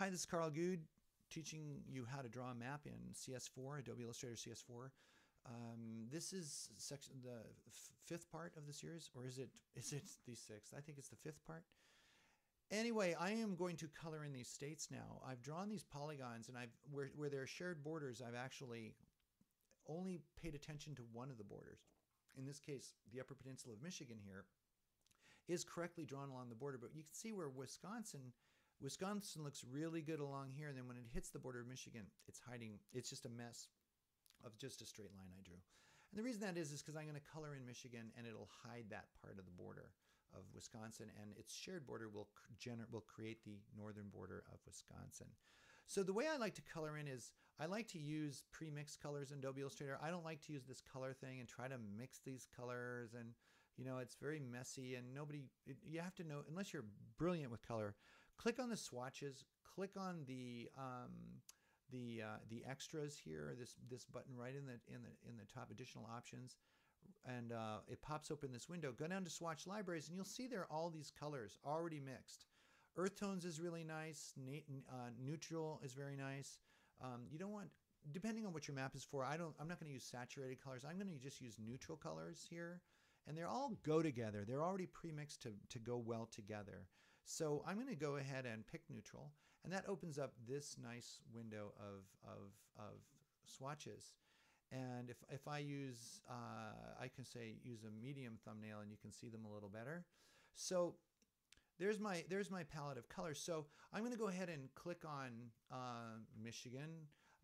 Hi, this is Karl Gude, teaching you how to draw a map in CS4, Adobe Illustrator CS4. This is section the fifth part of the series, or is it the sixth? I think it's the fifth part. Anyway, I am going to color in these states now. I've drawn these polygons, and where there are shared borders, I've actually only paid attention to one of the borders. In this case, the Upper Peninsula of Michigan here is correctly drawn along the border, but you can see where Wisconsin looks really good along here, and then when it hits the border of Michigan, it's hiding. It's just a mess of just a straight line I drew. And the reason that is because I'm going to color in Michigan, and it'll hide that part of the border of Wisconsin, and its shared border will create the northern border of Wisconsin. So the way I like to color in is I like to use pre-mixed colors in Adobe Illustrator. I don't like to use this color thing and try to mix these colors, and you know, it's very messy, and you have to know, unless you're brilliant with color, click on the swatches, click on the extras here, this button right in the top, additional options, and it pops open this window. Go down to swatch libraries, and you'll see there are all these colors already mixed. Earth tones is really nice. Neutral is very nice. You don't want, depending on what your map is for, I'm not going to use saturated colors. I'm going to just use neutral colors here. And they all go together. They're already pre-mixed to go well together. So I'm going to go ahead and pick neutral, and that opens up this nice window of swatches. And if I use, I can say use a medium thumbnail, and you can see them a little better. So there's my palette of colors. So I'm going to go ahead and click on Michigan.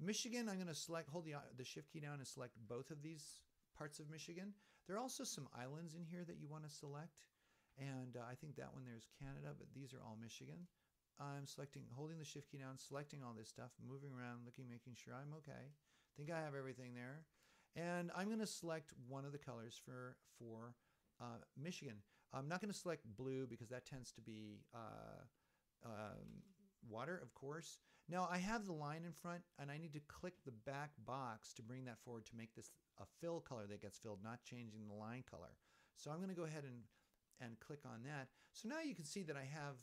Michigan, I'm going to select, hold the Shift key down and select both of these parts of Michigan. There are also some islands in here that you want to select, and I think that one there's Canada, but these are all Michigan. I'm selecting, holding the Shift key down, selecting all this stuff, moving around, looking, making sure I'm okay. I think I have everything there, and I'm going to select one of the colors for Michigan. I'm not going to select blue because that tends to be water, of course. Now I have the line in front, and I need to click the back box to bring that forward to make this a fill color that gets filled, not changing the line color. So I'm going to go ahead and click on that. So now you can see that I have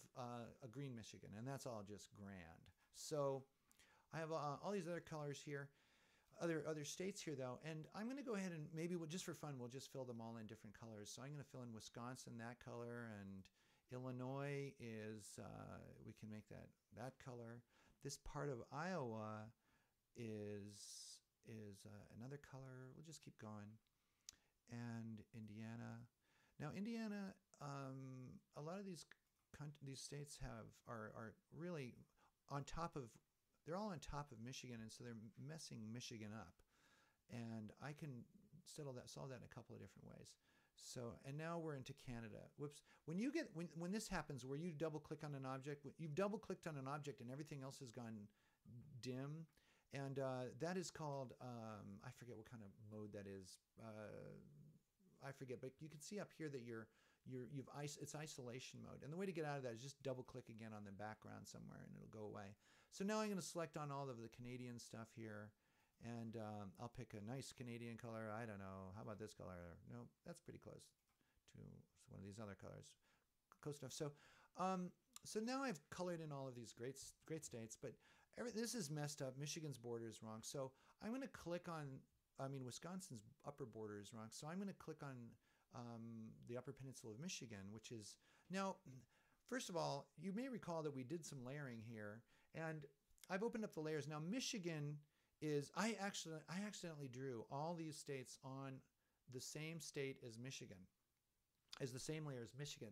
a green Michigan, and that's all just grand. So I have all these other colors here, other states here though, and I'm going to go ahead and maybe we'll, just for fun, we'll just fill them all in different colors. So I'm going to fill in Wisconsin that color, and Illinois is, we can make that color. This part of Iowa is another color. We'll just keep going. And Indiana. Now Indiana, a lot of these states are really on top of, they're all on top of Michigan, and so they're messing Michigan up. And I can solve that in a couple of different ways. So, and now we're into Canada. Whoops. When this happens, where you double click on an object, you've double clicked on an object and everything else has gone dim. And that is called, I forget what kind of mode that is. I forget, but you can see up here that it's isolation mode. And the way to get out of that is just double click again on the background somewhere, and it'll go away. So now I'm going to select on all of the Canadian stuff here. And I'll pick a nice Canadian color. I don't know. How about this color? No, that's pretty close to one of these other colors. Close enough. So, so now I've colored in all of these great states, but this is messed up. Michigan's border is wrong. So I'm going to click on, Wisconsin's upper border is wrong. So I'm going to click on the Upper Peninsula of Michigan, which is, now, first of all, you may recall that we did some layering here, and I've opened up the layers. Now, Michigan is, I accidentally drew all these states on the same state as Michigan, as the same layer as Michigan.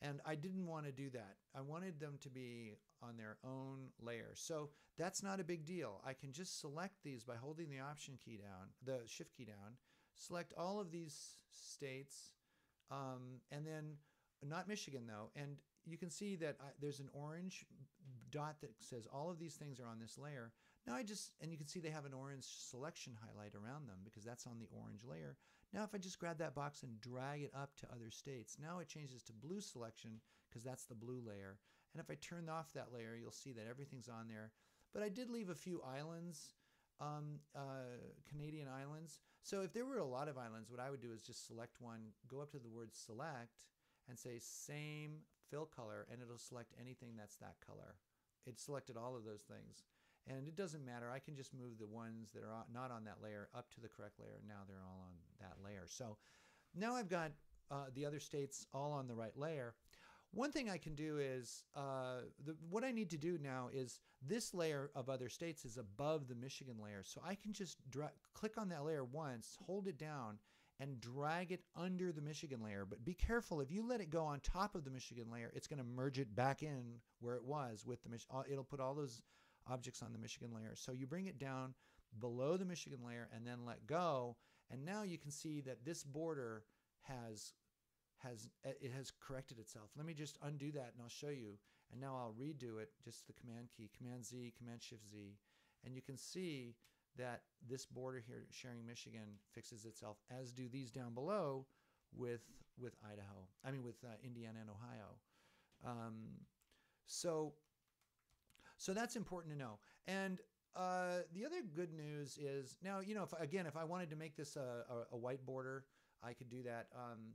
And I didn't want to do that. I wanted them to be on their own layer. So that's not a big deal. I can just select these by holding the Shift key down, select all of these states, and then not Michigan though. And you can see that there's an orange dot that says all of these things are on this layer. Now and you can see they have an orange selection highlight around them because that's on the orange layer. Now if I just grab that box and drag it up to other states, now it changes to blue selection because that's the blue layer. And if I turn off that layer, you'll see that everything's on there. But I did leave a few islands, Canadian islands. So if there were a lot of islands, what I would do is just select one, go up to the word select, and say same fill color, and it'll select anything that's that color it selected all of those things. And it doesn't matter. I can just move the ones that are not on that layer up to the correct layer. Now they're all on that layer. So now I've got the other states all on the right layer. One thing I can do is, what I need to do now is this layer of other states is above the Michigan layer. So I can just click on that layer once, hold it down, and drag it under the Michigan layer. But be careful, if you let it go on top of the Michigan layer, it's going to merge it back in where it was with the it'll put all those objects on the Michigan layer. So you bring it down below the Michigan layer and then let go. And now you can see that this border has corrected itself. Let me just undo that and I'll show you. And now I'll redo it, just the command key, command Z, command shift Z. And you can see that this border here, sharing Michigan, fixes itself, as do these down below with Indiana and Ohio. So that's important to know. And the other good news is, now, you know, if I wanted to make this a white border, I could do that.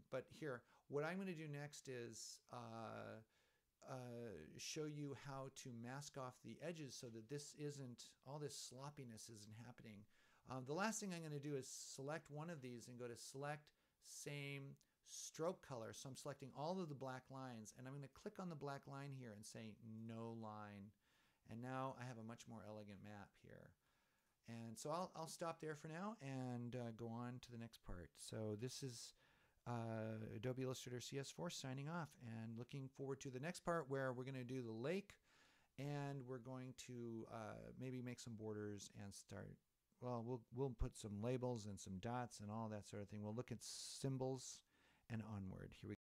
But here, what I'm going to do next is show you how to mask off the edges so that this isn't, all this sloppiness isn't happening. The last thing I'm going to do is select one of these and go to select same stroke color. So I'm selecting all of the black lines, and I'm going to click on the black line here and say no line. And now I have a much more elegant map here. And so I'll stop there for now and go on to the next part. So this is Adobe Illustrator CS4 signing off and looking forward to the next part where we're going to do the lake, and we're going to maybe make some borders and start, well, we'll put some labels and some dots and all that sort of thing. We'll look at symbols and onward. Here we go.